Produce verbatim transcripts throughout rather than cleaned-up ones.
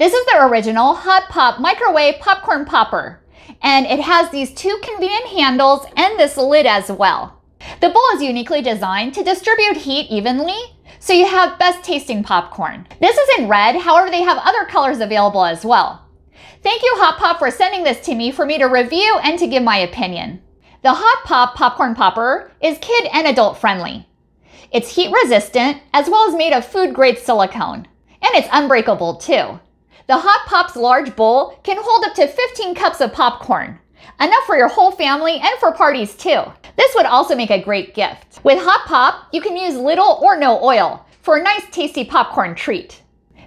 This is their original Hot Pop microwave popcorn popper, and it has these two convenient handles and this lid as well. The bowl is uniquely designed to distribute heat evenly, so you have best tasting popcorn. This is in red, however they have other colors available as well. Thank you Hot Pop for sending this to me for me to review and to give my opinion. The Hot Pop popcorn popper is kid and adult friendly. It's heat resistant as well as made of food grade silicone, and it's unbreakable too. The Hot Pop's large bowl can hold up to fifteen cups of popcorn, enough for your whole family and for parties too. This would also make a great gift. With Hot Pop, you can use little or no oil for a nice tasty popcorn treat.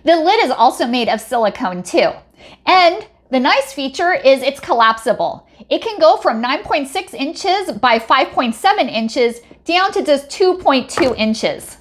The lid is also made of silicone too. And the nice feature is it's collapsible. It can go from nine point six inches by five point seven inches down to just two point two inches.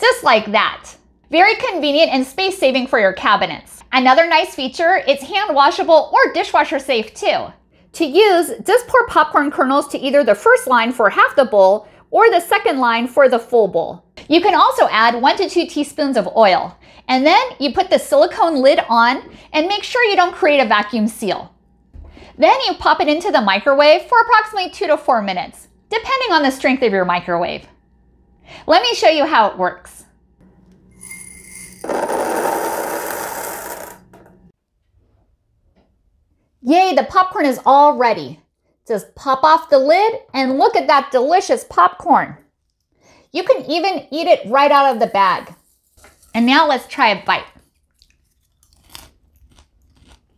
Just like that. Very convenient and space saving for your cabinets. Another nice feature, it's hand washable or dishwasher safe too. To use, just pour popcorn kernels to either the first line for half the bowl or the second line for the full bowl. You can also add one to two teaspoons of oil, and then you put the silicone lid on and make sure you don't create a vacuum seal. Then you pop it into the microwave for approximately two to four minutes, depending on the strength of your microwave. Let me show you how it works. Yay, the popcorn is all ready. Just pop off the lid and look at that delicious popcorn. You can even eat it right out of the bag. And now let's try a bite.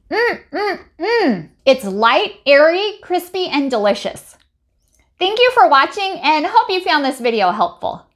Mmm, mmm, mmm. It's light, airy, crispy, and delicious. Thank you for watching and hope you found this video helpful.